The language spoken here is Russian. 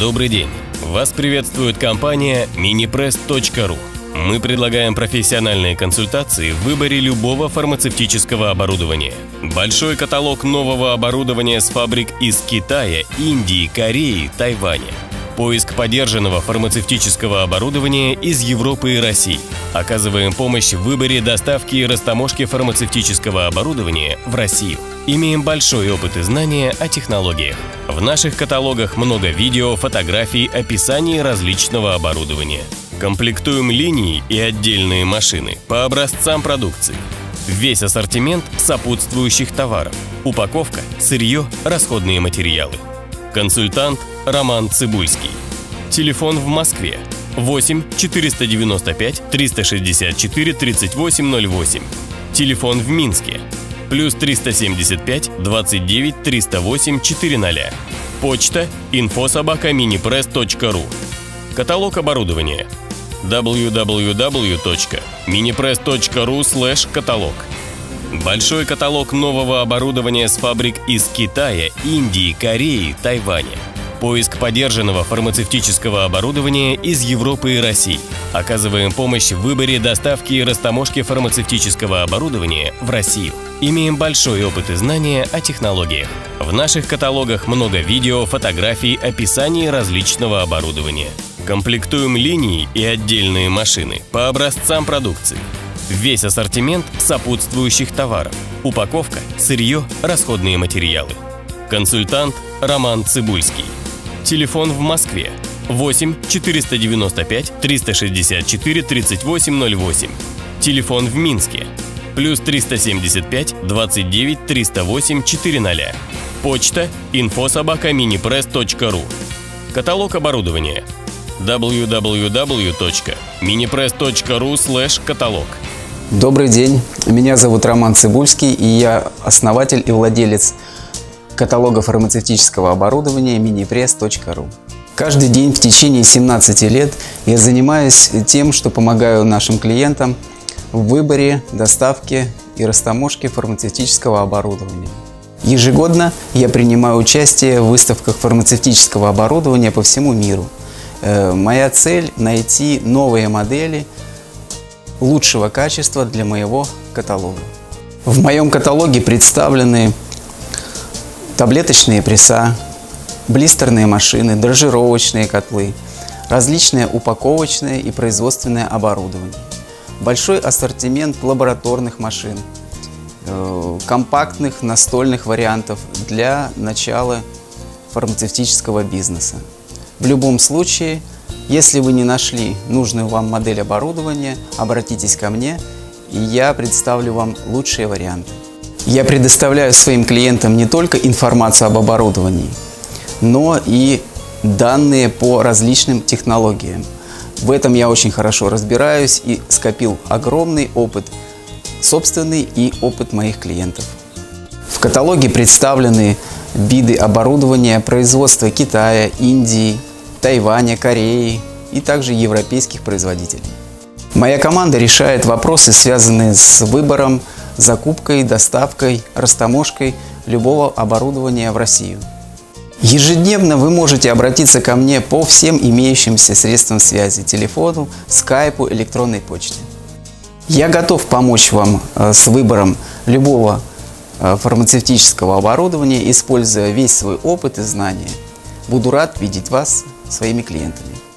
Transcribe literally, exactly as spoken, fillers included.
Добрый день! Вас приветствует компания Minipress точка ру. Мы предлагаем профессиональные консультации в выборе любого фармацевтического оборудования. Большой каталог нового оборудования с фабрик из Китая, Индии, Кореи, Тайваня. Поиск подержанного фармацевтического оборудования из Европы и России. Оказываем помощь в выборе, доставки и растаможки фармацевтического оборудования в Россию. Имеем большой опыт и знания о технологиях. В наших каталогах много видео, фотографий, описаний различного оборудования. Комплектуем линии и отдельные машины по образцам продукции. Весь ассортимент сопутствующих товаров. Упаковка, сырье, расходные материалы. Консультант Роман Цибульский. Телефон в Москве восемь четыреста девяносто пять триста шестьдесят четыре тридцать восемь ноль восемь. Телефон в Минске плюс триста семьдесят пять двадцать девять триста восемь четыреста. Почта инфо собака минипресс точка ру. Каталог оборудования дабл ю дабл ю дабл ю точка минипресс точка ру слэш каталог. Большой каталог нового оборудования с фабрик из Китая, Индии, Кореи, Тайваня. Поиск подержанного фармацевтического оборудования из Европы и России. Оказываем помощь в выборе, доставки и растаможке фармацевтического оборудования в Россию. Имеем большой опыт и знания о технологиях. В наших каталогах много видео, фотографий, описаний различного оборудования. Комплектуем линии и отдельные машины по образцам продукции. Весь ассортимент сопутствующих товаров. Упаковка, сырье, расходные материалы. Консультант Роман Цибульский. Телефон в Москве восемь четыреста девяносто пять триста шестьдесят четыре тридцать восемь ноль восемь. Телефон в Минске плюс триста семьдесят пять двадцать девять триста восемь четыреста. Почта инфо собака минипресс точка ру. Каталог оборудования дабл ю дабл ю дабл ю точка минипресс точка ру слэш каталог. Добрый день, меня зовут Роман Цибульский, и я основатель и владелец каталога фармацевтического оборудования минипресс точка ру. Каждый день в течение семнадцати лет я занимаюсь тем, что помогаю нашим клиентам в выборе, доставке и растаможке фармацевтического оборудования. Ежегодно я принимаю участие в выставках фармацевтического оборудования по всему миру. Моя цель – найти новые модели лучшего качества для моего каталога. В моем каталоге представлены таблеточные пресса, блистерные машины, дрожжировочные котлы, различные упаковочные и производственное оборудование, большой ассортимент лабораторных машин, компактных настольных вариантов для начала фармацевтического бизнеса. В любом случае, если вы не нашли нужную вам модель оборудования, обратитесь ко мне, и я представлю вам лучшие варианты. Я предоставляю своим клиентам не только информацию об оборудовании, но и данные по различным технологиям. В этом я очень хорошо разбираюсь и скопил огромный опыт, собственный и опыт моих клиентов. В каталоге представлены виды оборудования производства Китая, Индии, Тайваня, Кореи и также европейских производителей. Моя команда решает вопросы, связанные с выбором, закупкой, доставкой, растаможкой любого оборудования в Россию. Ежедневно вы можете обратиться ко мне по всем имеющимся средствам связи – телефону, скайпу, электронной почте. Я готов помочь вам с выбором любого фармацевтического оборудования, используя весь свой опыт и знания. Буду рад видеть вас своими клиентами.